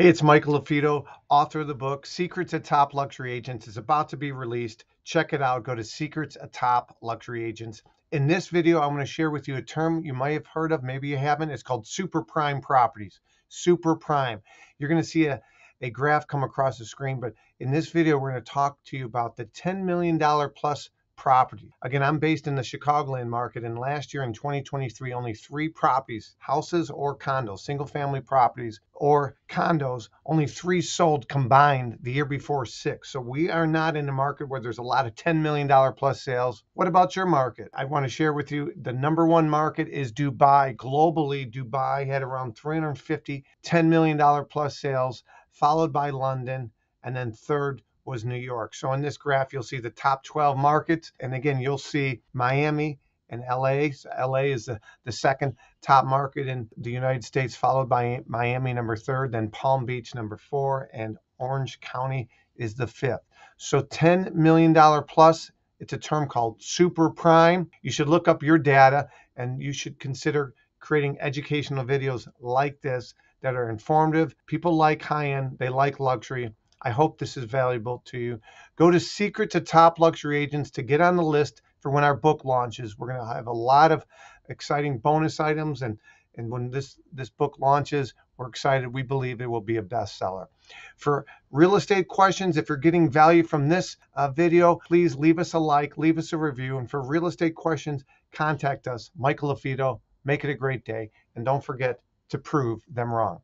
Hey, it's Michael LaFido, author of the book, Secrets at Top Luxury Agents, is about to be released. Check it out. Go to Secrets at Top Luxury Agents. In this video, I'm going to share with you a term you might have heard of, maybe you haven't. It's called super prime properties. Super prime. You're going to see a graph come across the screen, but in this video, we're going to talk to you about the $10 million plus property. Again, I'm based in the Chicagoland market, and last year in 2023, only 3 properties, houses or condos, single-family properties or condos, only 3 sold combined. The year before, 6. So we are not in a market where there's a lot of $10 million plus sales. What about your market? I want to share with you the #1 market is Dubai. Globally, Dubai had around 350 $10 million plus sales, followed by London, and then third was New York. So in this graph, you'll see the top 12 markets. And again, you'll see Miami and LA. So LA is the second top market in the United States, followed by Miami, number 3, then Palm Beach, number 4, and Orange County is the 5th. So $10 million plus, it's a term called super prime. You should look up your data, and you should consider creating educational videos like this that are informative. People like high-end, they like luxury. I hope this is valuable to you. Go to Secrets at Top Luxury Agents to get on the list for when our book launches. We're going to have a lot of exciting bonus items, and when this book launches, we're excited. We believe it will be a bestseller. For real estate questions, if you're getting value from this video, please leave us a like, leave us a review, and for real estate questions, contact us. Michael LaFido, make it a great day, and don't forget to prove them wrong.